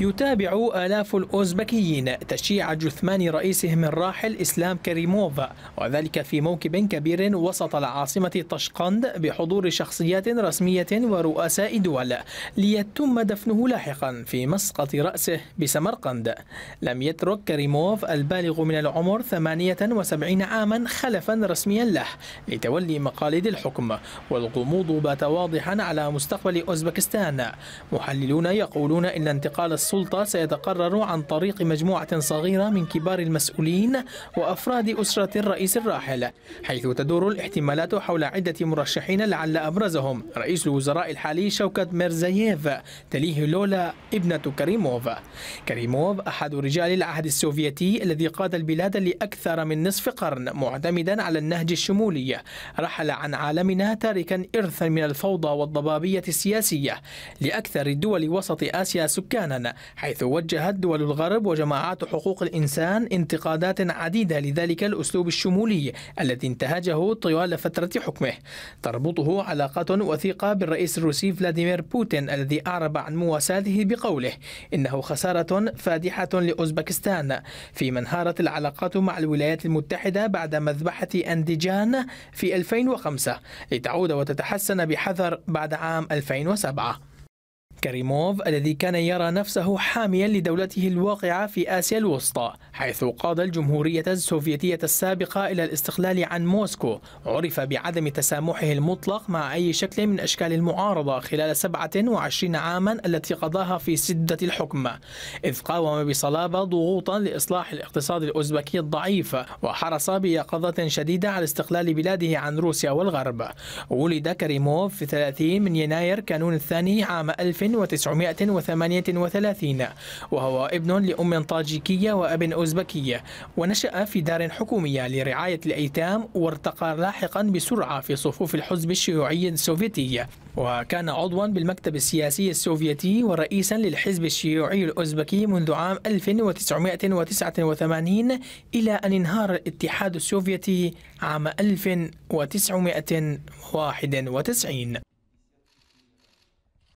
يتابع آلاف الأوزبكيين تشييع جثمان رئيسهم الراحل إسلام كريموف، وذلك في موكب كبير وسط العاصمة طشقند بحضور شخصيات رسمية ورؤساء دول، ليتم دفنه لاحقا في مسقط رأسه بسمرقند. لم يترك كريموف البالغ من العمر 78 عاما خلفا رسميا له لتولي مقاليد الحكم، والغموض بات واضحا على مستقبل أوزبكستان. محللون يقولون إن انتقال السلطة سيتقرر عن طريق مجموعة صغيرة من كبار المسؤولين وأفراد أسرة الرئيس الراحل، حيث تدور الاحتمالات حول عدة مرشحين لعل أبرزهم رئيس الوزراء الحالي شوكت ميرزييف، تليه لولا ابنة كريموف. كريموف أحد رجال العهد السوفيتي الذي قاد البلاد لأكثر من نصف قرن معتمدا على النهج الشمولي، رحل عن عالمنا تاركا إرثا من الفوضى والضبابية السياسية لأكثر الدول وسط آسيا سكانا، حيث وجهت دول الغرب وجماعات حقوق الإنسان انتقادات عديدة لذلك الأسلوب الشمولي الذي انتهجه طوال فترة حكمه. تربطه علاقات وثيقة بالرئيس الروسي فلاديمير بوتين الذي أعرب عن مواساته بقوله إنه خسارة فادحة لأوزبكستان، فيما انهارت العلاقات مع الولايات المتحدة بعد مذبحة انديجان في 2005 لتعود وتتحسن بحذر بعد عام 2007. كريموف الذي كان يرى نفسه حاميا لدولته الواقعة في آسيا الوسطى، حيث قاد الجمهورية السوفيتية السابقة إلى الاستقلال عن موسكو، عرف بعدم تسامحه المطلق مع أي شكل من أشكال المعارضة خلال 27 عاما التي قضاها في سدة الحكم، إذ قاوم بصلابة ضغوطا لإصلاح الاقتصاد الأوزبكي الضعيف، وحرص بيقظة شديدة على استقلال بلاده عن روسيا والغرب. ولد كريموف في 30 من يناير كانون الثاني عام 1938، وهو ابن لأم طاجيكية وأب أوزبكي، ونشأ في دار حكومية لرعاية الأيتام، وارتقى لاحقا بسرعة في صفوف الحزب الشيوعي السوفيتي، وكان عضوا بالمكتب السياسي السوفيتي ورئيسا للحزب الشيوعي الأوزبكي منذ عام 1989 إلى أن انهار الاتحاد السوفيتي عام 1991.